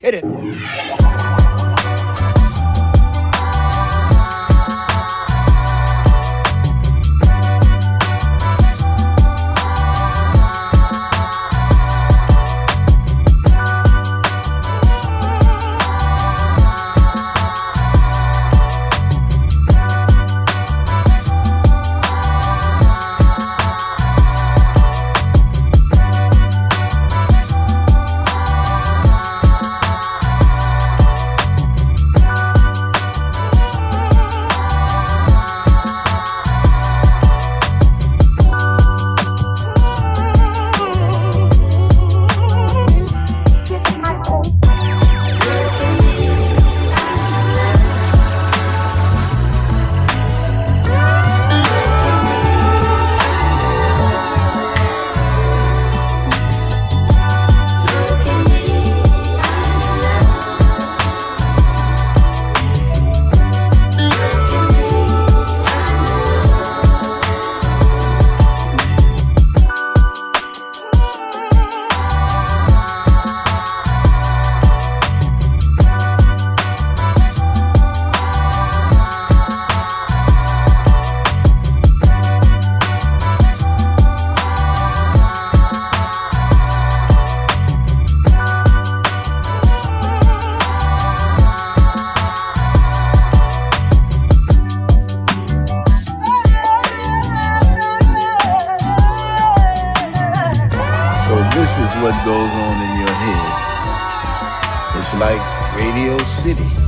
Hit it. This is what goes on in your head. It's like Radio City.